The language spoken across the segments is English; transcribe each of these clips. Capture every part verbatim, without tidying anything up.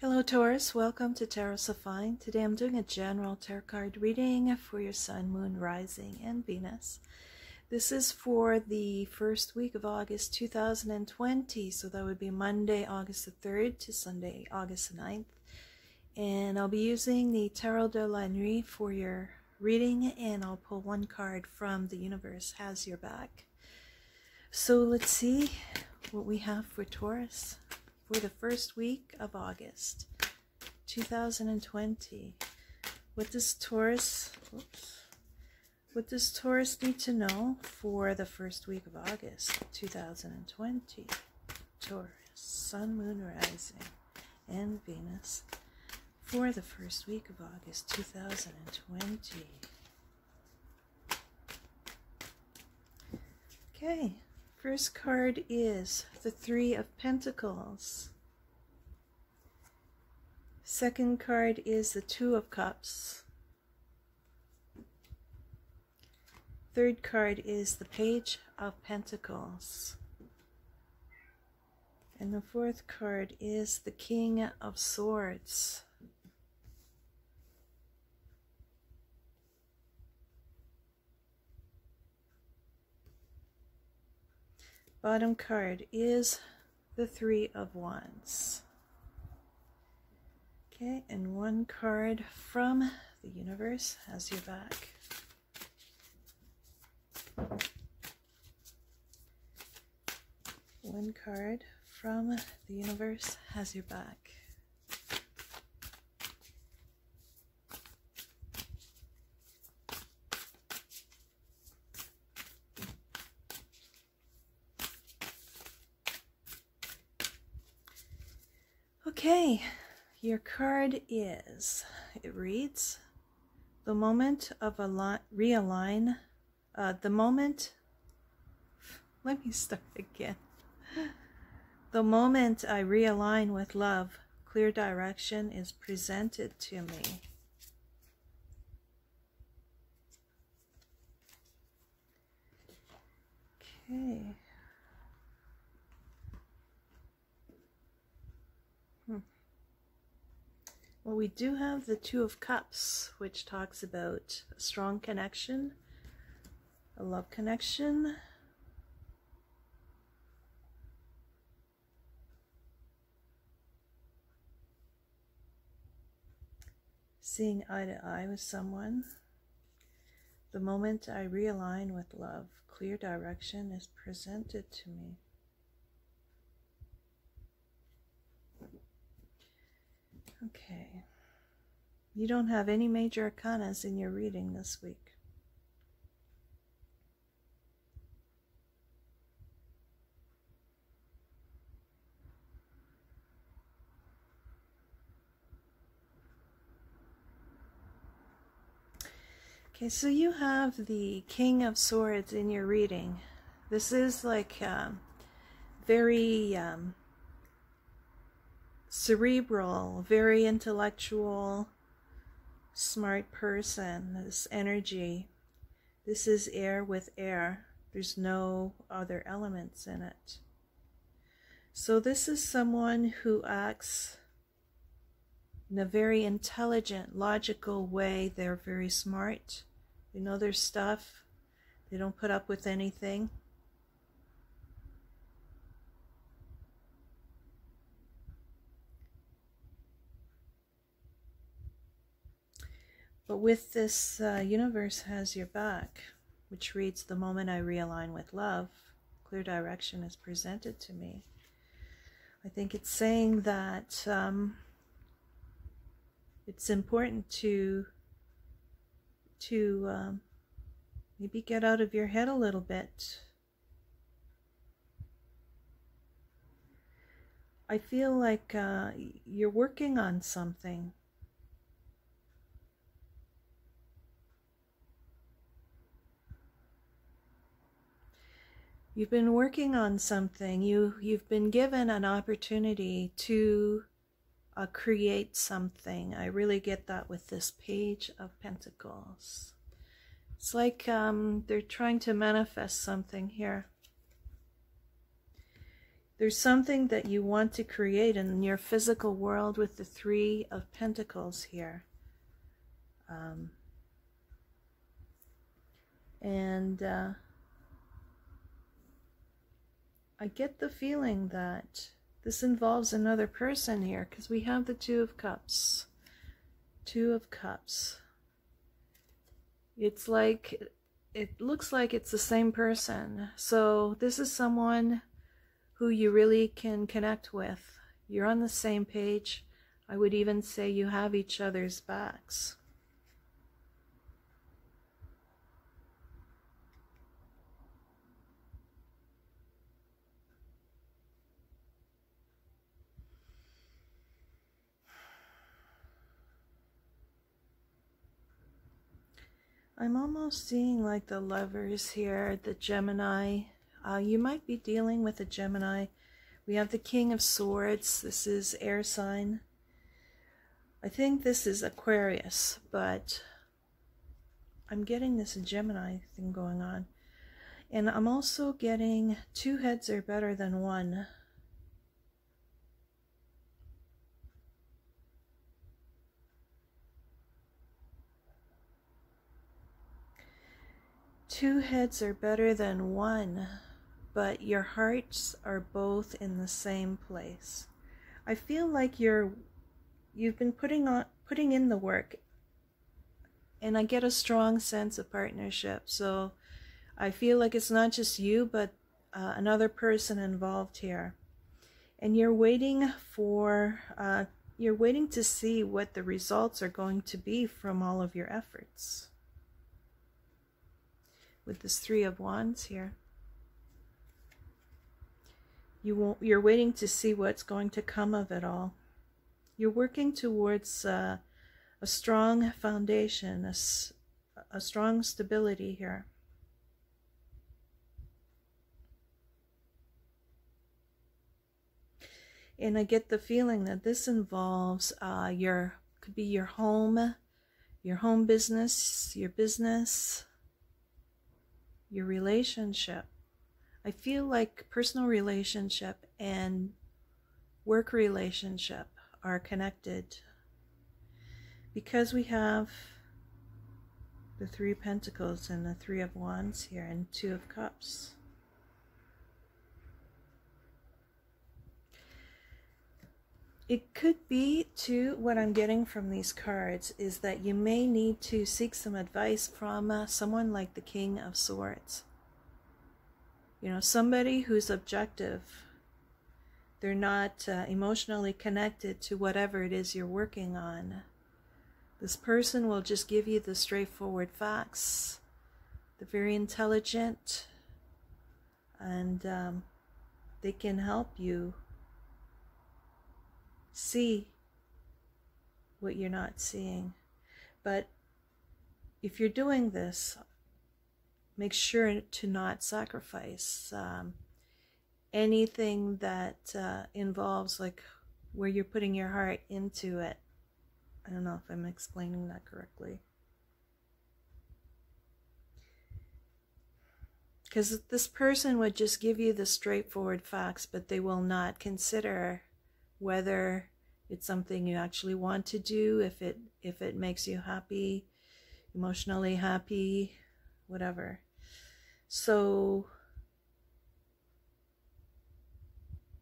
Hello Taurus, welcome to Tarot So Fine. Today I'm doing a general tarot card reading for your Sun, Moon, Rising, and Venus. This is for the first week of August two thousand twenty, so that would be Monday, August the third to Sunday, August the ninth. And I'll be using the Tarot de la Nuit for your reading, and I'll pull one card from The Universe Has Your Back. So let's see what we have for Taurus for the first week of August two thousand twenty. What does Taurus, oops, what does Taurus need to know for the first week of August two thousand twenty? Taurus, Sun, Moon, Rising, and Venus for the first week of August two thousand twenty. Okay. First card is the Three of Pentacles. Second card is the Two of Cups. Third card is the Page of Pentacles. And the fourth card is the King of Swords. Bottom card is the Three of Wands. Okay, and one card from The Universe Has Your Back. One card from The Universe Has Your Back. Okay, your card is, it reads, the moment of a realign, uh, the moment, let me start again. The moment I realign with love, clear direction is presented to me. Okay. Well, we do have the Two of Cups, which talks about a strong connection, a love connection. Seeing eye to eye with someone. The moment I realign with love, clear direction is presented to me. Okay, you don't have any major arcanas in your reading this week. Okay, so you have the King of Swords in your reading. This is like um, very... Um, cerebral, very intellectual, smart person, this energy. This is air with air. There's no other elements in it. So this is someone who acts in a very intelligent, logical way. They're very smart. They know their stuff. They don't put up with anything. But with this uh, Universe Has Your Back, which reads, the moment I realign with love, clear direction is presented to me. I think it's saying that um, it's important to, to um, maybe get out of your head a little bit. I feel like uh, you're working on something. You've been working on something. You, you've been given an opportunity to uh, create something. I really get that with this Page of Pentacles. It's like um, they're trying to manifest something here. There's something that you want to create in your physical world with the Three of Pentacles here. Um, and uh, I get the feeling that this involves another person here, because we have the Two of Cups. Two of Cups. It's like, it looks like it's the same person. So this is someone who you really can connect with. You're on the same page. I would even say you have each other's backs. I'm almost seeing like the Lovers here, the Gemini. Uh, you might be dealing with a Gemini. We have the King of Swords. This is air sign. I think this is Aquarius, but I'm getting this Gemini thing going on. And I'm also getting two heads are better than one. Two heads are better than one, but your hearts are both in the same place. I feel like you're, you've been putting on, putting in the work, and I get a strong sense of partnership. So I feel like it's not just you, but uh, another person involved here, and you're waiting for, uh, you're waiting to see what the results are going to be from all of your efforts. With this Three of Wands here, you won't, you're waiting to see what's going to come of it all. You're working towards uh, a strong foundation, a, a strong stability here. And I get the feeling that this involves uh, your, could be your home, your home business, your business, your relationship. I feel like personal relationship and work relationship are connected, because we have the Three of Pentacles and the Three of Wands here and Two of Cups. It could be too, what I'm getting from these cards is that you may need to seek some advice from uh, someone like the King of Swords. You know, somebody who's objective. They're not uh, emotionally connected to whatever it is you're working on. This person will just give you the straightforward facts. They're very intelligent, and um, they can help you see what you're not seeing. But if you're doing this, make sure to not sacrifice um, anything that uh, involves like where you're putting your heart into it. I don't know if I'm explaining that correctly, because this person would just give you the straightforward facts, but they will not consider whether it's something you actually want to do, if it if it makes you happy, emotionally happy, whatever. So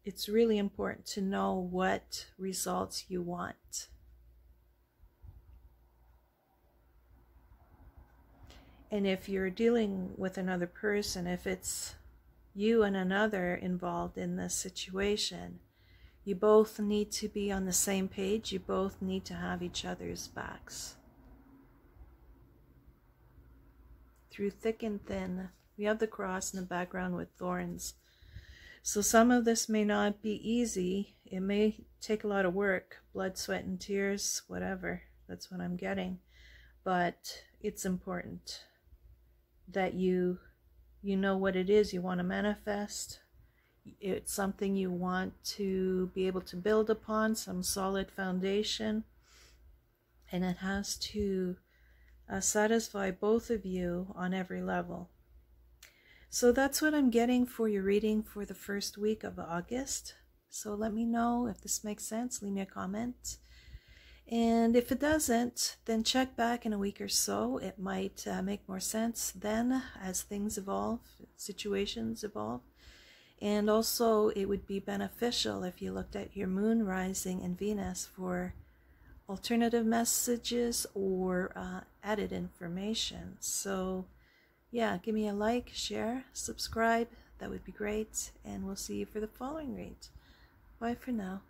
it's really important to know what results you want. And if you're dealing with another person, if it's you and another involved in this situation, you both need to be on the same page. You both need to have each other's backs. Through thick and thin. We have the cross in the background with thorns. So some of this may not be easy. It may take a lot of work. Blood, sweat, and tears, whatever. That's what I'm getting. But it's important that you, you know what it is you want to manifest. It's something you want to be able to build upon, some solid foundation, and it has to uh, satisfy both of you on every level. So that's what I'm getting for your reading for the first week of August. So let me know if this makes sense. Leave me a comment. And if it doesn't, then check back in a week or so. It might uh, make more sense then as things evolve, situations evolve. And also it would be beneficial if you looked at your moon, rising, and Venus for alternative messages or uh, added information. So yeah, give me a like, share, subscribe. That would be great. And we'll see you for the following read. Bye for now.